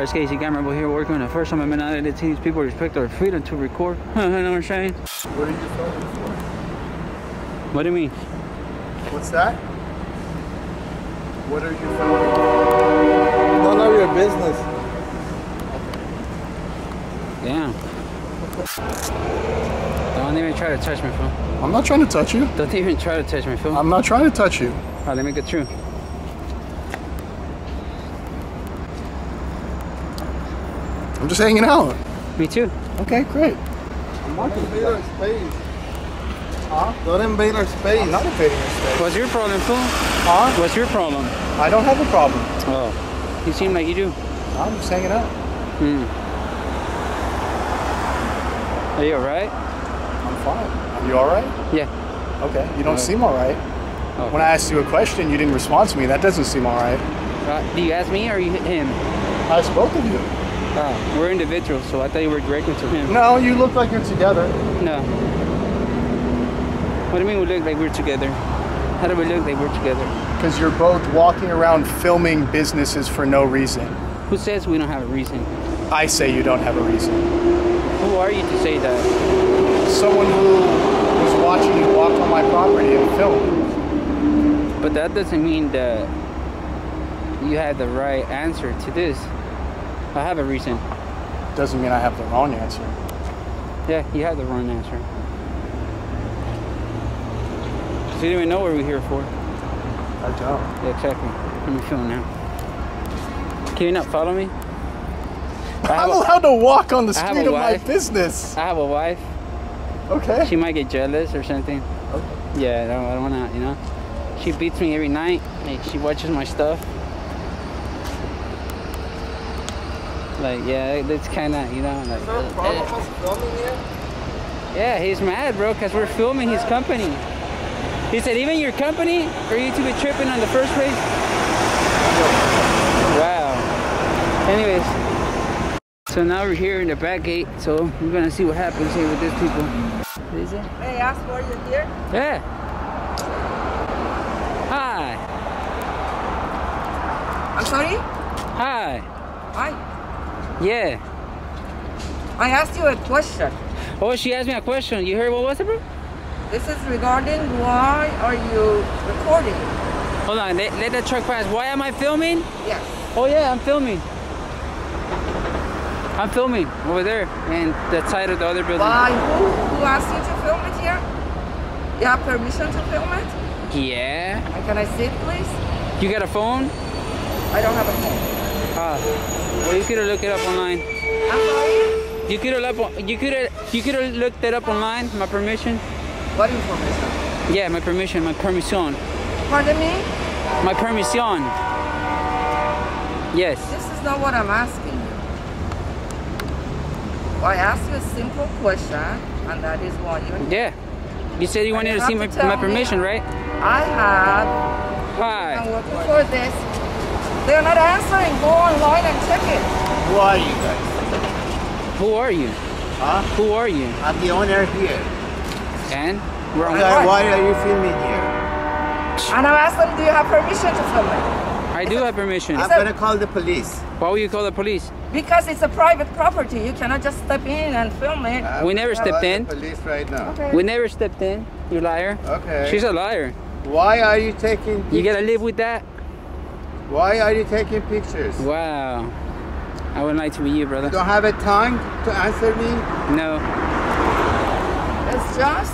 Alright, it's Casey Gamble here working on the first time in the United States. People respect our freedom to record. You know what I'm saying? What are you filming for? What do you mean? What's that? What are you filming for? None of your business. Damn. Don't even try to touch me, fool. I'm not trying to touch you. Don't even try to touch me, fool. I'm not trying to touch you. Alright, let me get through. I'm just hanging out. Me too. Okay, great. Don't invade our space. Huh? Don't invade our space. I'm not invading our space. What's your problem, fool? Huh? What's your problem? I don't have a problem. Oh. You seem like you do. I'm just hanging out. Are you alright? I'm fine. Are you alright? Yeah. Okay. You don't seem alright. Oh. When I asked you a question, you didn't respond to me. That doesn't seem alright. Do you ask me or you him? I spoke to you. Oh, we're individuals, so I thought you were directly to him. No, you look like you're together. No. What do you mean we look like we're together? How do we look like we're together? Because you're both walking around filming businesses for no reason. Who says we don't have a reason? I say you don't have a reason. Who are you to say that? Someone who was watching you walk on my property and film. But that doesn't mean that you had the right answer to this. I have a reason. Doesn't mean I have the wrong answer. Yeah, you have the wrong answer. So you don't even know what we're here for. I don't. Yeah, exactly. Let me film now. Can you not follow me? I'm allowed to walk on the street of my business. I have a wife. Okay. She might get jealous or something. Okay. Yeah, I don't want to, you know. She beats me every night. Like, she watches my stuff. Like, yeah, it's kind of, you know, like... Is there a problem with filming here? Yeah, he's mad, bro, because we're filming his company. He said, even your company? Are you to be tripping on the first place? Wow. Anyways. So now we're here in the back gate, so we're going to see what happens here with these people. What is it? May I ask why you're here? Yeah. Hi. I'm sorry? Hi. Hi. Yeah. I asked you a question. Oh, she asked me a question. You heard what was it, bro? This is regarding why are you recording? Hold on, let that truck pass. Why am I filming? Yes. Oh yeah, I'm filming. I'm filming over there and the side of the other building. Why? Who asked you to film it here? You have permission to film it? Yeah. And can I see it, please? You got a phone? I don't have a phone. Well, you could have looked it up online. I'm sorry? You could have looked it up online. My permission. What information? Yeah, my permission. My permission. Pardon me? My permission. Yes. This is not what I'm asking you. I asked you a simple question, and that is why you. Yeah. You said you wanted to see my permission, right? I have. Hi. I'm looking for this. They're not answering. Go online and check it. Who are you guys? Who are you? Huh? Who are you? I'm the owner here. And? We're on why are you filming here? And I'm asking, do you have permission to film it? I do have permission. I'm going to call the police. Why will you call the police? Because it's a private property. You cannot just step in and film it. We never stepped in. The police right now. Okay. We never stepped in. You liar. Okay. She's a liar. Why are you taking... You got to live with that? Why are you taking pictures? Wow. I would like to be you, brother. You don't have a tongue to answer me? No. It's just...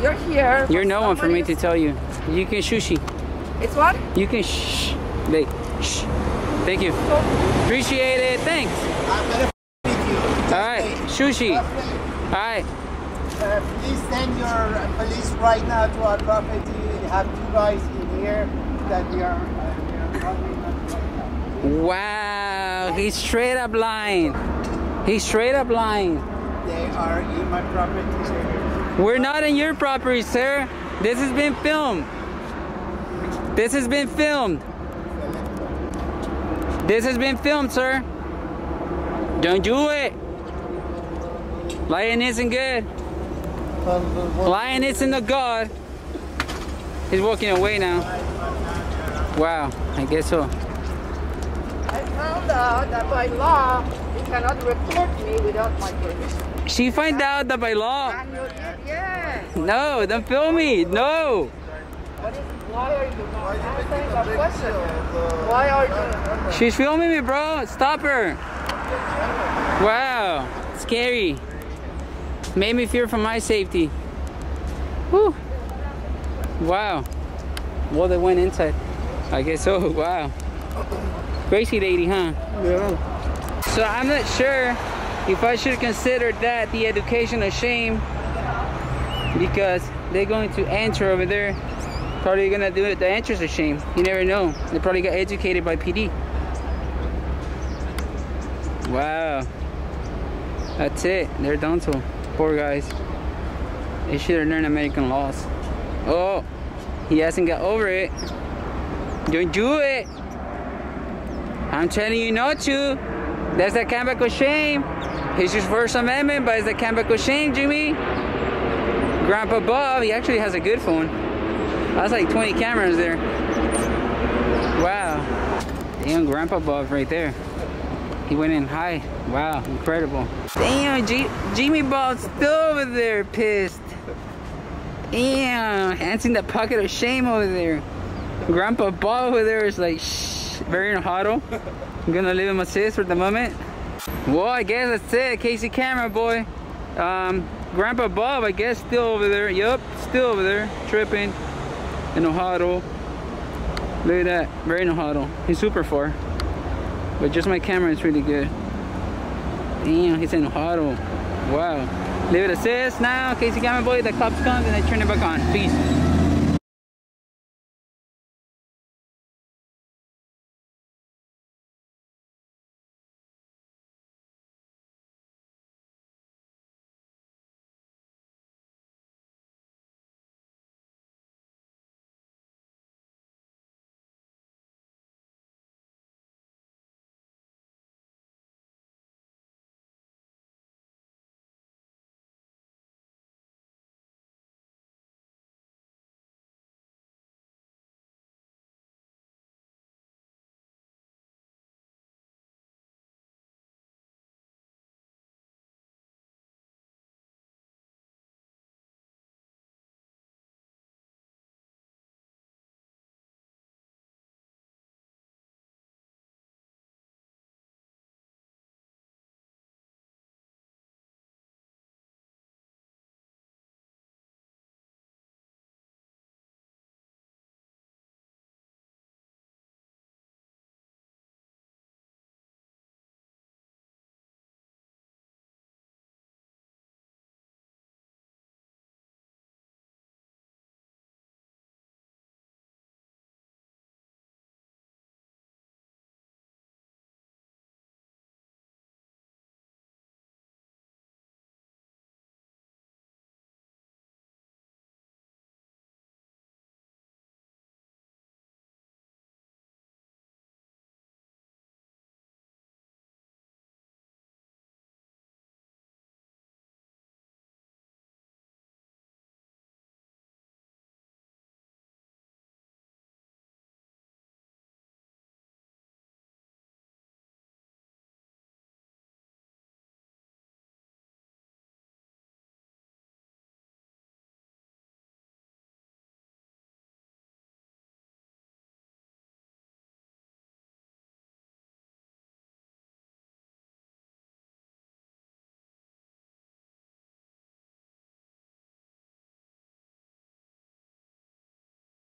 You're here. You're no one for me to tell you. You can shushi. It's what? You can shh. Like, shh. Thank you. Appreciate it. Thanks. I'm gonna f***ing you. Alright. Shushi. Alright. Please send your police right now to our property. We have two guys in here that they are... Wow, he's straight up lying. He's straight up lying. They are in my property, sir. We're not in your property, sir. This has been filmed. This has been filmed. This has been filmed, sir. Don't do it. Lying isn't good. Lying isn't a god. He's walking away now. Wow, I guess so. found out that by law, you cannot report me without my permission. She found out that by law. And you did, yes. No, don't film me. No. What is, why are you answering my question? Why are you? She's filming me, bro. Stop her. Wow. Scary. Made me fear for my safety. Woo. Wow. Well, they went inside. I guess so. Wow. Crazy lady, huh? Yeah. So I'm not sure if I should consider that the educational shame, because they're going to enter over there. Probably gonna do it. The entrance of shame. You never know. They probably got educated by PD. Wow. That's it. They're done to. Poor guys. They should have learned American laws. Oh, he hasn't got over it. Don't do it. I'm telling you not to. That's the comeback of shame. It's his First Amendment, but it's the comeback of shame, Jimmy. Grandpa Bob, he actually has a good phone. That's like 20 cameras there. Wow. Damn, Grandpa Bob right there. He went in high. Wow, incredible. Damn, Jimmy Bob's still over there pissed. Damn, hands in the pocket of shame over there. Grandpa Bob over there is like, shh, very in a huddle. I'm gonna leave him assist for the moment. Well, I guess that's it, Casey Camera Boy. Grandpa Bob, I guess, still over there. Yup, still over there, tripping. In a huddle. Look at that, very in a huddle. He's super far. But just my camera is really good. Damn, he's in a huddle. Wow. Leave it assist now, Casey Gamble Boy. The cops comes and I turn it back on. Peace.